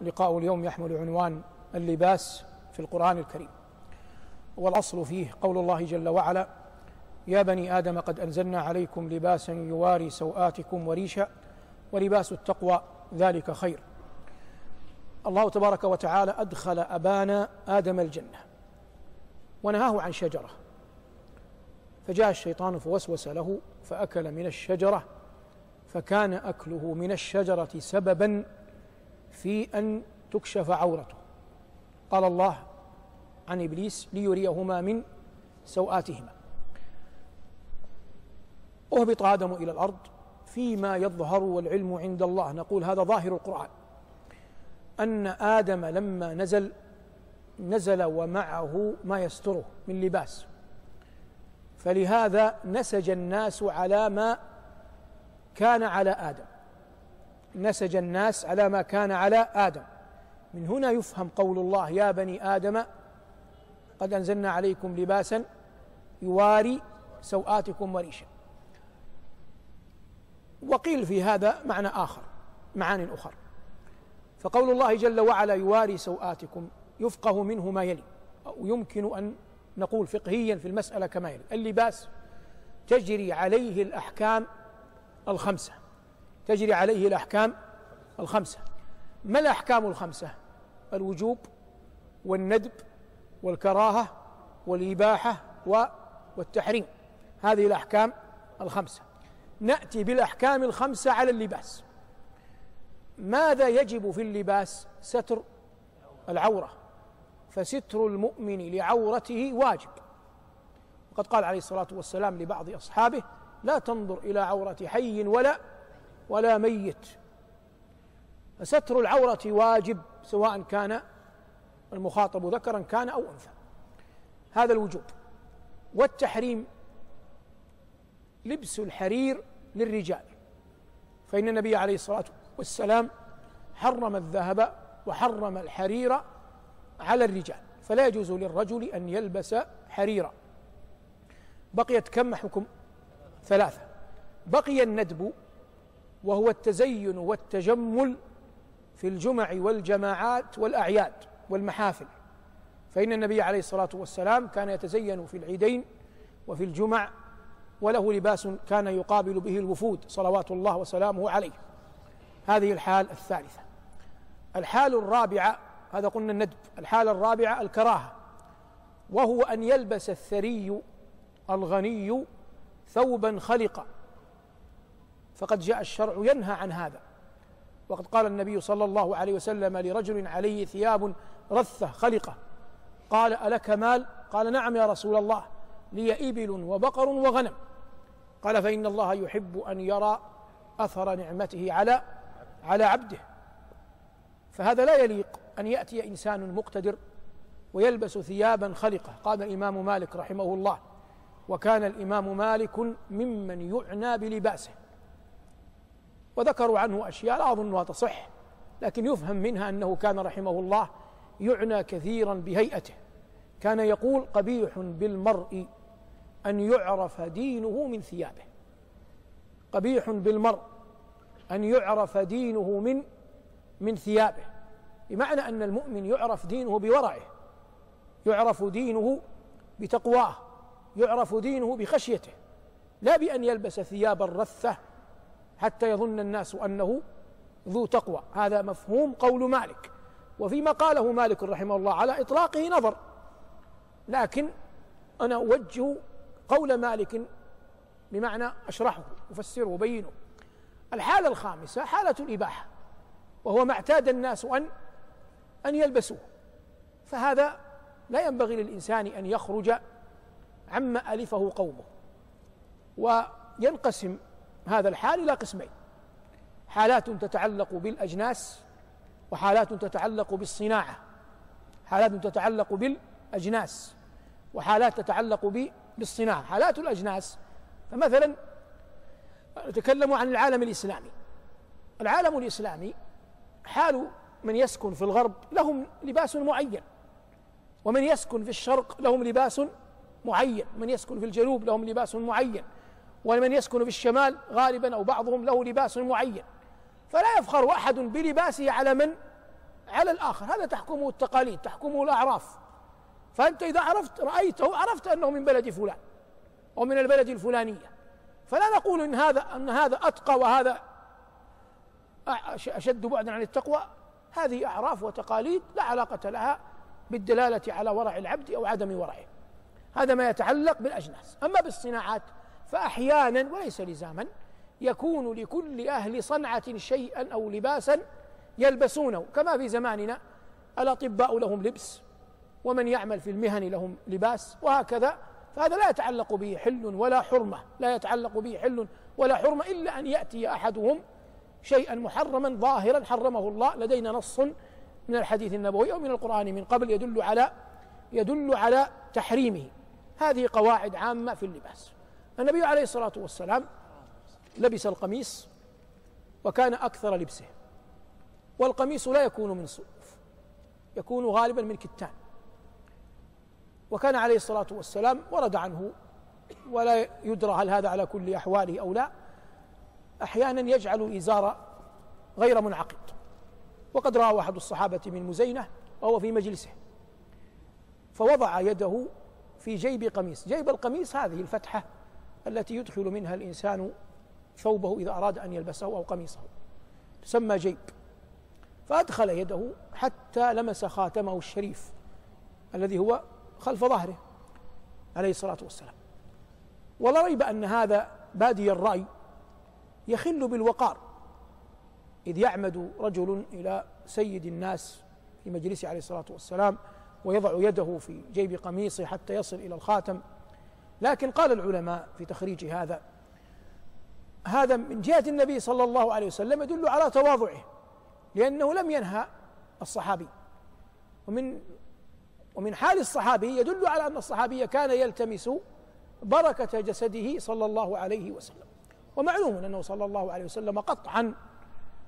لقاء اليوم يحمل عنوان اللباس في القرآن الكريم، والأصل فيه قول الله جل وعلا: يا بني آدم قد أنزلنا عليكم لباسا يواري سوآتكم وريشا ولباس التقوى ذلك خير. الله تبارك وتعالى أدخل أبانا آدم الجنة ونهاه عن شجرة، فجاء الشيطان فوسوس له فأكل من الشجرة، فكان أكله من الشجرة سببا في أن تكشف عورته. قال الله عن إبليس: ليريهما من سوآتهما. أهبط آدم إلى الأرض فيما يظهر والعلم عند الله. نقول هذا ظاهر القرآن، أن آدم لما نزل ومعه ما يستره من لباس، فلهذا نسج الناس على ما كان على آدم، نسج الناس على ما كان على آدم. من هنا يفهم قول الله: يا بني آدم قد أنزلنا عليكم لباسا يواري سوآتكم وريشا. وقيل في هذا معنى آخر، معاني أخرى. فقول الله جل وعلا يواري سوآتكم يفقه منه ما يلي، أو يمكن أن نقول فقهيا في المسألة كما يلي: اللباس تجري عليه الأحكام الخمسة، تجري عليه الأحكام الخمسة. ما الأحكام الخمسة؟ الوجوب والندب والكراهة والإباحة والتحريم، هذه الأحكام الخمسة. نأتي بالأحكام الخمسة على اللباس. ماذا يجب في اللباس؟ ستر العورة، فستر المؤمن لعورته واجب. وقد قال عليه الصلاة والسلام لبعض أصحابه: لا تنظر إلى عورة حي ولا ميت. فستر العورة واجب، سواء كان المخاطب ذكرا كان أو أنثى، هذا الوجوب. والتحريم لبس الحرير للرجال، فإن النبي عليه الصلاة والسلام حرم الذهب وحرم الحرير على الرجال، فلا يجوز للرجل أن يلبس حريرا. بقيت كم حكم؟ ثلاثة. بقي الندب، وهو التزين والتجمل في الجمع والجماعات والأعياد والمحافل، فإن النبي عليه الصلاة والسلام كان يتزين في العيدين وفي الجمع، وله لباس كان يقابل به الوفود صلوات الله وسلامه عليه. هذه الحال الثالثة. الحال الرابعة، هذا قلنا الندب. الحال الرابعة الكراهة، وهو أن يلبس الثري الغني ثوبا خلقا، فقد جاء الشرع ينهى عن هذا. وقد قال النبي صلى الله عليه وسلم لرجل عليه ثياب رثة خلقة، قال: ألك مال؟ قال: نعم يا رسول الله، لي إبل وبقر وغنم. قال: فإن الله يحب أن يرى أثر نعمته على عبده. فهذا لا يليق أن يأتي إنسان مقتدر ويلبس ثيابا خلقة. قال الإمام مالك رحمه الله، وكان الإمام مالك ممن يعنى بلباسه، وذكروا عنه أشياء لا أظنها تصح، لكن يفهم منها أنه كان رحمه الله يعنى كثيرا بهيئته. كان يقول: قبيح بالمرء أن يعرف دينه من ثيابه، قبيح بالمرء أن يعرف دينه من ثيابه، بمعنى أن المؤمن يعرف دينه بورعه، يعرف دينه بتقواه، يعرف دينه بخشيته، لا بأن يلبس ثيابا رثة حتى يظن الناس أنه ذو تقوى. هذا مفهوم قول مالك، وفيما قاله مالك رحمه الله على إطلاقه نظر، لكن أنا أوجه قول مالك بمعنى أشرحه أفسره وبينه. الحالة الخامسة حالة الإباحة، وهو ما اعتاد الناس أن يلبسوه، فهذا لا ينبغي للإنسان أن يخرج عما ألفه قومه. وينقسم هذا الحال إلى قسمين: حالات تتعلق بالأجناس، وحالات تتعلق بالصناعة. حالات تتعلق بالأجناس، وحالات تتعلق بالصناعة. حالات الأجناس، فمثلا نتكلم عن العالم الإسلامي. العالم الإسلامي حال من يسكن في الغرب لهم لباس معين، ومن يسكن في الشرق لهم لباس معين، من يسكن في الجنوب لهم لباس معين، ومن يسكن في الشمال غالبا أو بعضهم له لباس معين. فلا يفخر أحد بلباسه على من على الآخر. هذا تحكمه التقاليد، تحكمه الأعراف. فأنت إذا عرفت رأيته عرفت أنه من بلد فلان أو من البلد الفلانية، فلا نقول أن هذا أتقى وهذا أشد بعدا عن التقوى. هذه أعراف وتقاليد لا علاقة لها بالدلالة على ورع العبد أو عدم ورعه. هذا ما يتعلق بالأجناس. أما بالصناعات فأحيانا وليس لزاما يكون لكل أهل صنعة شيئا أو لباسا يلبسونه، كما في زماننا الأطباء لهم لبس، ومن يعمل في المهن لهم لباس، وهكذا. فهذا لا يتعلق به حل ولا حرمة، لا يتعلق به حل ولا حرمة، إلا أن يأتي أحدهم شيئا محرما ظاهرا حرمه الله. لدينا نص من الحديث النبوي أو من القرآن من قبل يدل على تحريمه. هذه قواعد عامة في اللباس. النبي عليه الصلاة والسلام لبس القميص وكان أكثر لبسه، والقميص لا يكون من صوف، يكون غالبا من كتان. وكان عليه الصلاة والسلام ورد عنه ولا يدرى هل هذا على كل أحواله أو لا، أحيانا يجعل الإزار غير منعقد. وقد رأى أحد الصحابة من مزينة وهو في مجلسه فوضع يده في جيب قميص. جيب القميص هذه الفتحة التي يدخل منها الإنسان ثوبه إذا أراد أن يلبسه أو قميصه، تسمى جيب. فأدخل يده حتى لمس خاتمه الشريف الذي هو خلف ظهره عليه الصلاة والسلام. ولا ريب أن هذا بادي الرأي يخل بالوقار، إذ يعمد رجل إلى سيد الناس في مجلسه عليه الصلاة والسلام ويضع يده في جيب قميصه حتى يصل إلى الخاتم. لكن قال العلماء في تخريج هذا من جهة النبي صلى الله عليه وسلم يدل على تواضعه، لأنه لم ينهى الصحابي، ومن حال الصحابي يدل على أن الصحابي كان يلتمس بركة جسده صلى الله عليه وسلم. ومعلوم أنه صلى الله عليه وسلم قطعا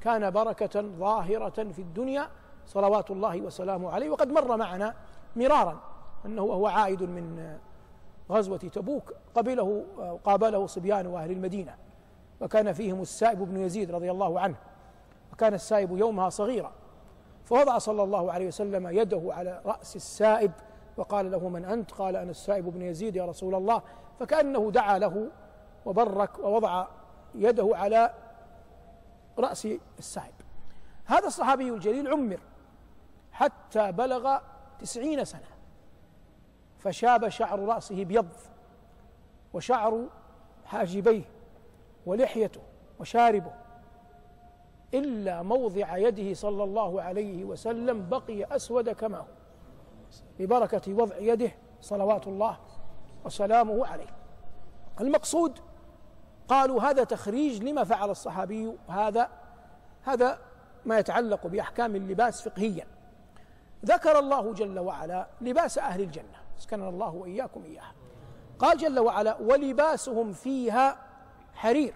كان بركة ظاهرة في الدنيا صلوات الله وسلامه عليه. وقد مر معنا مرارا أنه هو عائد من غزوة تبوك قابله صبيان وأهل المدينة، وكان فيهم السائب بن يزيد رضي الله عنه، وكان السائب يومها صغيرا، فوضع صلى الله عليه وسلم يده على رأس السائب وقال له: من أنت؟ قال: أنا السائب بن يزيد يا رسول الله. فكأنه دعا له وبرك ووضع يده على رأس السائب. هذا الصحابي الجليل عمر حتى بلغ 90 سنة، فشاب شعر رأسه بيض، وشعر حاجبيه ولحيته وشاربه، إلا موضع يده صلى الله عليه وسلم بقي أسود كما هو ببركة وضع يده صلوات الله وسلامه عليه. المقصود قالوا هذا تخريج لما فعل الصحابي. هذا ما يتعلق بأحكام اللباس فقهيا. ذكر الله جل وعلا لباس أهل الجنة، سكننا الله وإياكم إياها. قال جل وعلا: ولباسهم فيها حرير.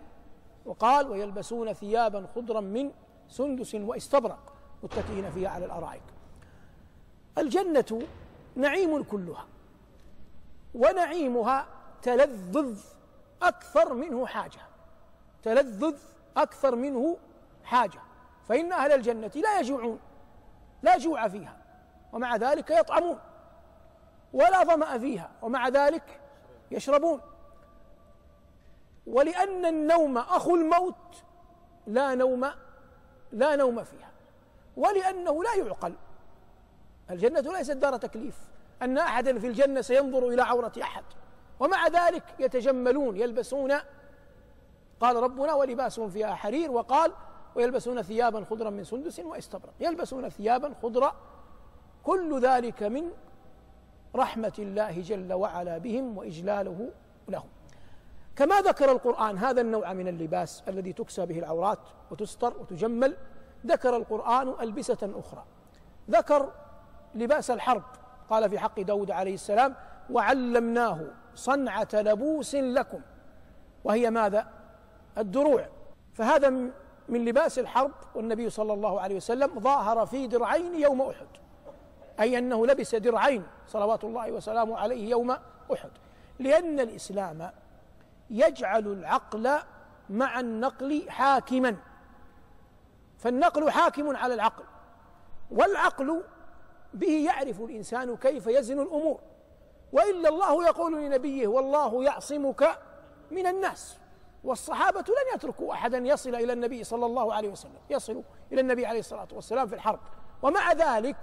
وقال: ويلبسون ثيابا خضرا من سندس واستبرق متكئين فيها على الأرائك. الجنة نعيم كلها، ونعيمها تلذذ أكثر منه حاجة، تلذذ أكثر منه حاجة. فإن أهل الجنة لا يجوعون، لا جوع فيها ومع ذلك يطعمون، ولا ظمأ فيها ومع ذلك يشربون. ولأن النوم أخو الموت لا نوم فيها، ولأنه لا يعقل. الجنة ليست دار تكليف أن أحدا في الجنة سينظر إلى عورة أحد، ومع ذلك يتجملون يلبسون. قال ربنا: ولباسهم فيها حرير. وقال: ويلبسون ثيابا خضرا من سندس واستبرق. يلبسون ثيابا خضرا، كل ذلك من رحمة الله جل وعلا بهم وإجلاله لهم. كما ذكر القرآن هذا النوع من اللباس الذي تكسى به العورات وتستر وتجمل، ذكر القرآن ألبسة أخرى. ذكر لباس الحرب، قال في حق داود عليه السلام: وعلمناه صنعة لبوس لكم، وهي ماذا؟ الدروع. فهذا من لباس الحرب. والنبي صلى الله عليه وسلم ظاهر في درعين يوم أحد، أي أنه لبس درعين صلوات الله وسلامه عليه يوم أحد، لأن الإسلام يجعل العقل مع النقل حاكما، فالنقل حاكم على العقل، والعقل به يعرف الإنسان كيف يزن الأمور، وإلا الله يقول لنبيه: والله يعصمك من الناس. والصحابة لن يتركوا أحدا يصل إلى النبي صلى الله عليه وسلم، يصل إلى النبي عليه الصلاة والسلام في الحرب، ومع ذلك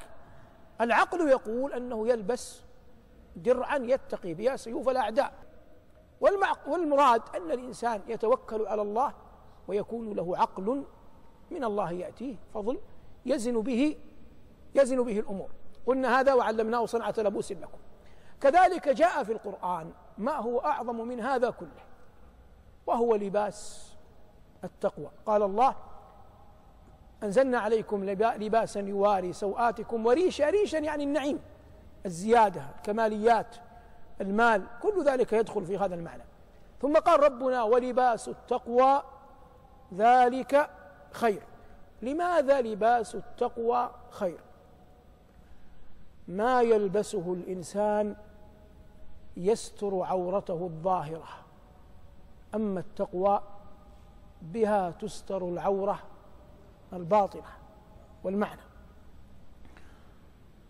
العقل يقول أنه يلبس درعا يتقي بها سيوف الأعداء. والمراد أن الإنسان يتوكل على الله ويكون له عقل من الله يأتيه فضل يزن به الأمور. قلنا هذا وعلمناه صنعة لبوس لكم. كذلك جاء في القرآن ما هو أعظم من هذا كله، وهو لباس التقوى. قال الله: أنزلنا عليكم لباسا يواري سوآتكم وريشا. ريشا يعني النعيم، الزيادة، الكماليات، المال، كل ذلك يدخل في هذا المعنى. ثم قال ربنا: ولباس التقوى ذلك خير. لماذا لباس التقوى خير؟ ما يلبسه الإنسان يستر عورته الظاهرة، أما التقوى بها تستر العورة الباطنة. والمعنى: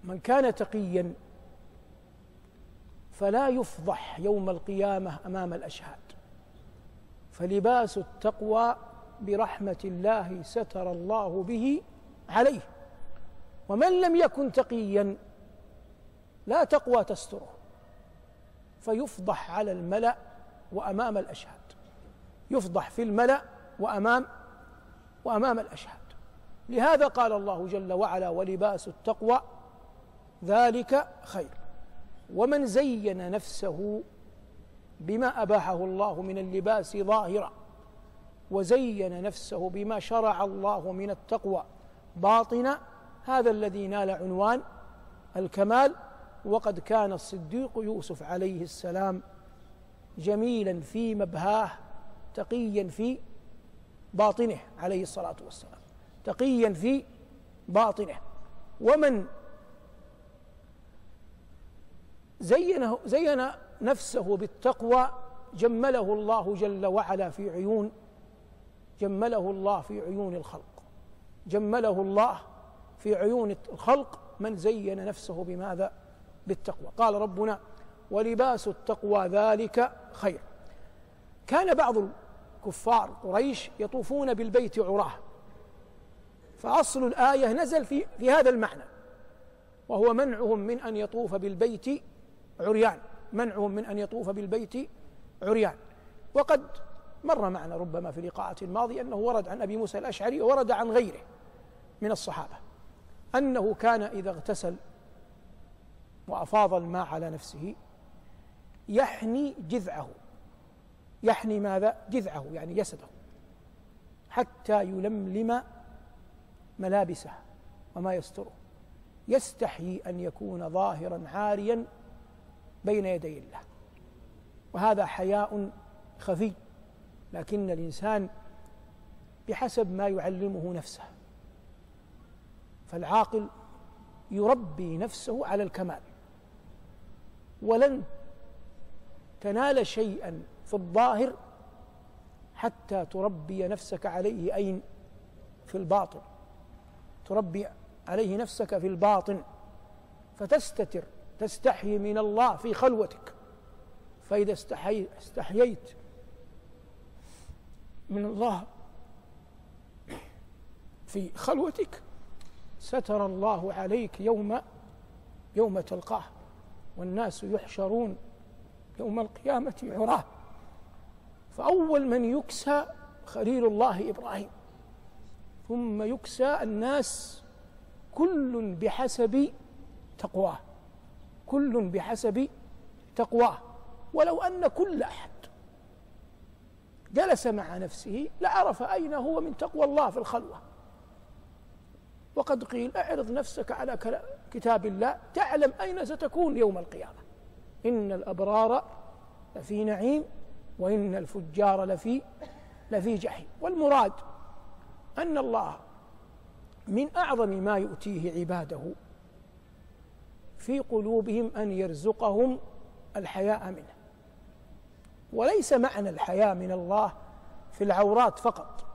من كان تقيا فلا يفضح يوم القيامة أمام الأشهاد، فلباس التقوى برحمة الله ستر الله به عليه، ومن لم يكن تقيا لا تقوى تستره فيفضح على الملأ وأمام الأشهاد، يفضح في الملأ وأمام الأشهاد. لهذا قال الله جل وعلا: ولباس التقوى ذلك خير. ومن زين نفسه بما أباحه الله من اللباس ظاهرة، وزين نفسه بما شرع الله من التقوى باطنة، هذا الذي نال عنوان الكمال. وقد كان الصديق يوسف عليه السلام جميلا في مبهاه، تقيا في باطنه عليه الصلاة والسلام، تقيا في باطنه. ومن زين نفسه بالتقوى جمله الله جل وعلا في عيون، جمله الله في عيون الخلق، جمله الله في عيون الخلق من زين نفسه بماذا؟ بالتقوى. قال ربنا: ولباس التقوى ذلك خير. كان بعض الكفار قريش يطوفون بالبيت عراه، فأصل الآية نزل في هذا المعنى، وهو منعهم من أن يطوف بالبيت عريان، منعهم من أن يطوف بالبيت عريان. وقد مر معنا ربما في اللقاءات الماضية أنه ورد عن أبي موسى الأشعري، وورد عن غيره من الصحابة، أنه كان إذا اغتسل وأفاض الماء على نفسه يحني جذعه، يحني ماذا؟ جذعه، يعني جسده، حتى يلملم ملابسه وما يستره، يستحيي أن يكون ظاهرا عاريا بين يدي الله، وهذا حياء خفي، لكن الإنسان بحسب ما يعلمه نفسه، فالعاقل يربي نفسه على الكمال، ولن تنال شيئا في الظاهر حتى تربي نفسك عليه. أين؟ في الباطن، تربي عليه نفسك في الباطن، فتستتر، تستحي من الله في خلوتك، فإذا استحييت من الله في خلوتك ستر الله عليك يوم تلقاه، والناس يحشرون يوم القيامة عراه. فأول من يكسى خليل الله إبراهيم، ثم يكسى الناس كل بحسب تقواه، كل بحسب تقواه. ولو أن كل أحد جلس مع نفسه لعرف أين هو من تقوى الله في الخلوة. وقد قيل: أعرض نفسك على كتاب الله تعلم أين ستكون يوم القيامة، إن الأبرار لفي نعيم وإن الفجار لفي جحيم. والمراد أن الله من أعظم ما يؤتيه عباده في قلوبهم أن يرزقهم الحياء منه. وليس معنى الحياء من الله في العورات فقط،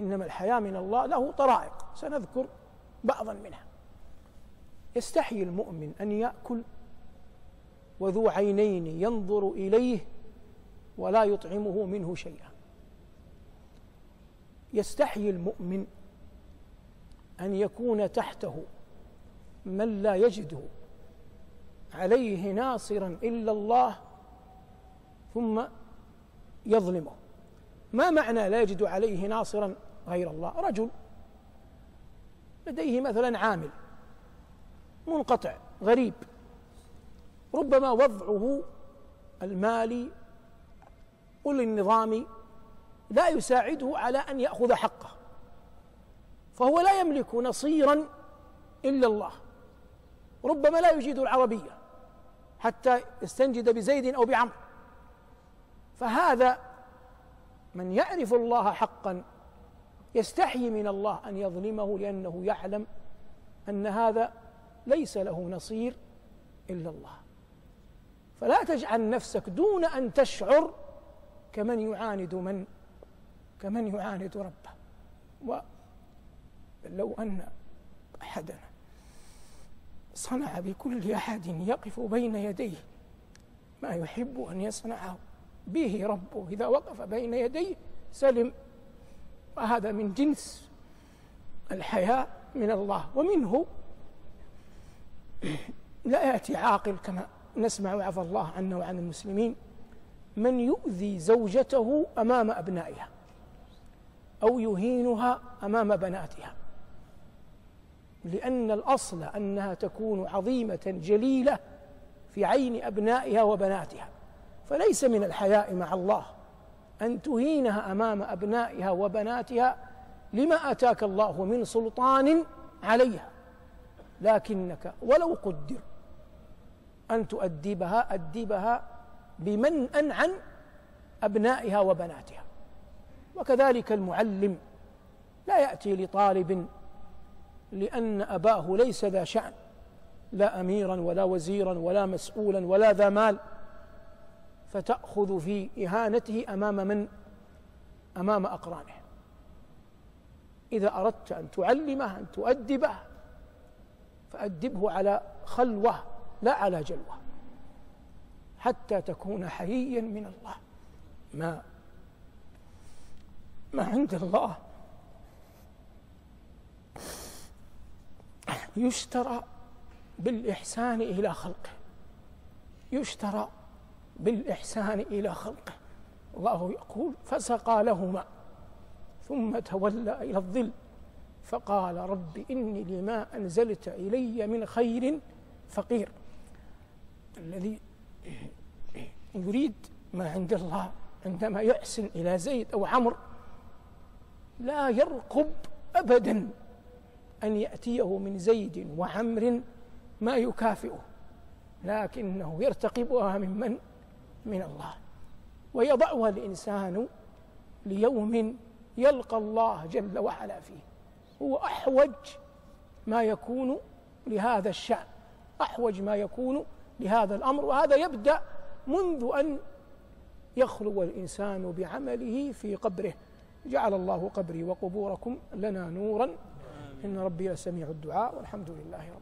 إنما الحياء من الله له طرائق، سنذكر بعضا منها. يستحي المؤمن أن يأكل وذو عينين ينظر إليه ولا يطعمه منه شيئا. يستحي المؤمن أن يكون تحته من لا يجده عليه ناصرا إلا الله ثم يظلمه. ما معنى لا يجد عليه ناصرا غير الله؟ رجل لديه مثلا عامل منقطع غريب، ربما وضعه المالي والنظامي لا يساعده على أن يأخذ حقه، فهو لا يملك نصيرا إلا الله. ربما لا يجيد العربية حتى يستنجد بزيد أو بعمر، فهذا من يعرف الله حقا يستحي من الله أن يظلمه، لأنه يعلم أن هذا ليس له نصير إلا الله. فلا تجعل نفسك دون أن تشعر كمن يعاند ربه. ولو أن أحدنا صنع بكل أحد يقف بين يديه ما يحب أن يصنعه به ربه، إذا وقف بين يديه سلم. وهذا من جنس الحياء من الله، ومنه لا يأتي عاقل كما نسمع عفى الله عنا وعن المسلمين من يؤذي زوجته أمام أبنائها أو يهينها أمام بناتها، لأن الأصل أنها تكون عظيمة جليلة في عين أبنائها وبناتها، فليس من الحياء مع الله أن تهينها أمام أبنائها وبناتها لما أتاك الله من سلطان عليها، لكنك ولو قدر أن تؤدبها أدبها بمنأ عن أبنائها وبناتها. وكذلك المعلم لا يأتي لطالب لأن أباه ليس ذا شأن، لا أميرا ولا وزيرا ولا مسؤولا ولا ذا مال، فتأخذ في إهانته أمام أقرانه. إذا أردت أن تعلمه أن تؤدبه فأدبه على خلوة لا على جلوة، حتى تكون حييا من الله. ما عند الله يشترى بالإحسان إلى خلقه، يشترى بالإحسان إلى خلقه. الله يقول فسقى لهما ثم تولى إلى الظل فقال رب إني لما أنزلت إلي من خير فقير. الذي يريد ما عند الله عندما يحسن إلى زيد أو عمرو لا يرقب أبدا أن يأتيه من زيد وعمر ما يكافئه، لكنه يرتقبها من الله. ويضعها الإنسان ليوم يلقى الله جل وعلا فيه، هو أحوج ما يكون لهذا الشأن، أحوج ما يكون لهذا الأمر. وهذا يبدأ منذ أن يخلو الإنسان بعمله في قبره. جعل الله قبري وقبوركم لنا نورا إن ربي لسميع الدعاء، والحمد لله رب العالمين.